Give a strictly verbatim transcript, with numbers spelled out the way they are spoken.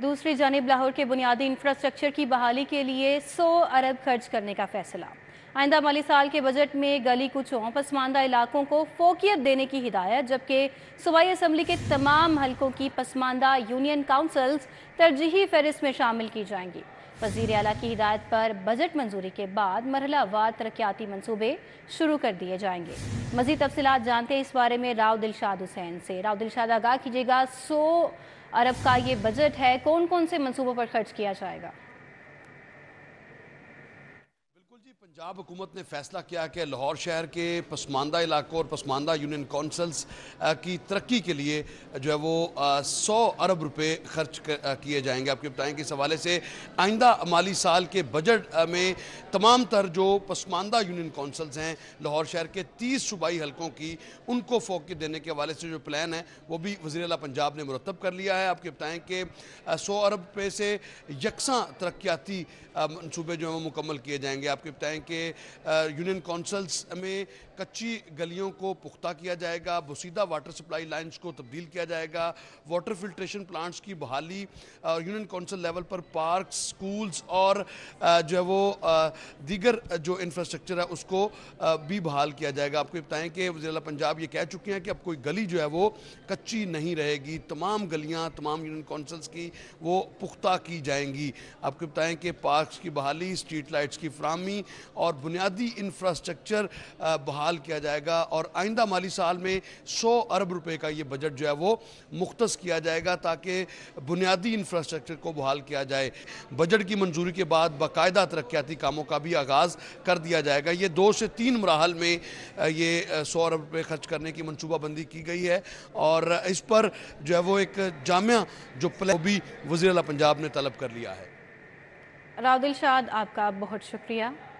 दूसरी जानिब लाहौर के बुनियादी इंफ्रास्ट्रक्चर की बहाली के लिए सौ अरब खर्च करने का फैसला। आइंदा माली साल के बजट में गली कुचों पसमानदा इलाकों को फोकियत देने की हिदायत, जबकि सूबाई असम्बली के तमाम हलकों की पसमानदा यूनियन काउंसिल्स तरजीही फहरिस्त में शामिल की जाएंगी। वज़ीर आला की हिदायत पर बजट मंजूरी के बाद मरहलावार तरक्याती मंसूबे शुरू कर दिए जाएंगे। मज़ीद तफसीलात जानते हैं इस बारे में राव दिलशाद हुसैन से। राव दिलशाद, आगाह कीजिएगा, सौ अरब का ये बजट है, कौन कौन से मंसूबों पर खर्च किया जाएगा? पंजाब हुकूमत ने फैसला किया कि लाहौर शहर के पसमानदा इलाकों और पसमानदा यूनियन काउंसिल्स की तरक्की के लिए जो है वो सौ अरब रुपए खर्च किए जाएंगे। आपको बताएं कि इस हवाले से आइंदा माली साल के बजट में तमाम तर जो पसमानदा यूनियन काउंसिल्स हैं लाहौर शहर के तीस सूबाई हलकों की, उनको फोकस देने के हवाले से जो प्लान है वो भी वज़ीर-ए-आला पंजाब ने मुरतब कर लिया है। आपको बताएं कि सौ अरब रुपये से यकसा तरक्याती मनसूबे जो हैं वो मुकम्मल किए जाएंगे। आपको बताएं कि यूनियन काउंसिल्स में कच्ची गलियों को पुख्ता किया जाएगा, बुसीदा वाटर सप्लाई लाइन्स को तब्दील किया जाएगा, वाटर फिल्ट्रेशन प्लांट्स की बहाली, यूनियन काउंसिल लेवल पर पार्क, स्कूल्स और जो है वो दीगर जो इंफ्रास्ट्रक्चर है उसको भी बहाल किया जाएगा। आपको बताएं कि वज़ीर-ए-आला पंजाब ये कह चुके हैं कि अब कोई गली जो है वो कच्ची नहीं रहेगी, तमाम गलियाँ तमाम यूनियन काउंसिल्स की वो पुख्ता की जाएंगी। आपको बताएं कि पार्कस की बहाली, स्ट्रीट लाइट्स की फराहमी और बुनियादी इंफ्रास्ट्रक्चर बहाल किया जाएगा। और आइंदा माली साल में सौ अरब रुपए का ये बजट जो है वो मुख्तस किया जाएगा ताकि बुनियादी इंफ्रास्ट्रक्चर को बहाल किया जाए। बजट की मंजूरी के बाद बाकायदा तरक्याती कामों का भी आगाज़ कर दिया जाएगा। ये दो से तीन मराहल में ये सौ अरब रुपये खर्च करने की मनसूबाबंदी की गई है और इस पर जो है वो एक जामिया जो प्लान भी वज़ीर-ए-आला पंजाब ने तलब कर लिया है। राव दिलशाद, आपका बहुत शुक्रिया।